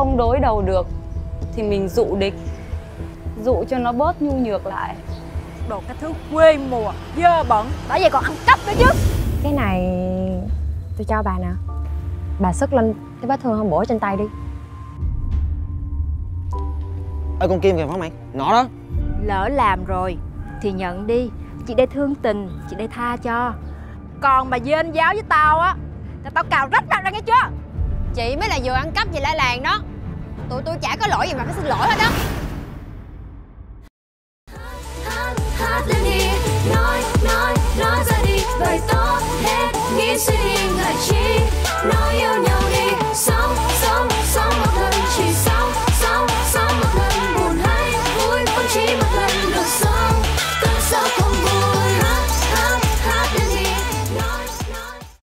không đối đầu được thì mình dụ địch, dụ cho nó bớt nhu nhược lại. Đồ cái thứ quê mùa, dơ bẩn, đã vậy còn ăn cắp nữa chứ. Cái này tôi cho bà nè, bà sức lên cái vết thương hôm bữa trên tay đi. Ê, con Kim kìa phải không mày? Nó đó. Lỡ làm rồi thì nhận đi, chị đây thương tình, chị đây tha cho. Còn mà dên giáo với tao á là tao cào rách mặt ra nghe chưa. Chị mới là vừa ăn cắp về lại làng đó. Tụi tôi chả có lỗi gì mà phải xin lỗi hết đó. Nói ra đi, bởi tốt hết nghĩ suy nghĩ ngợi chi. Nói yêu nhau đi, sống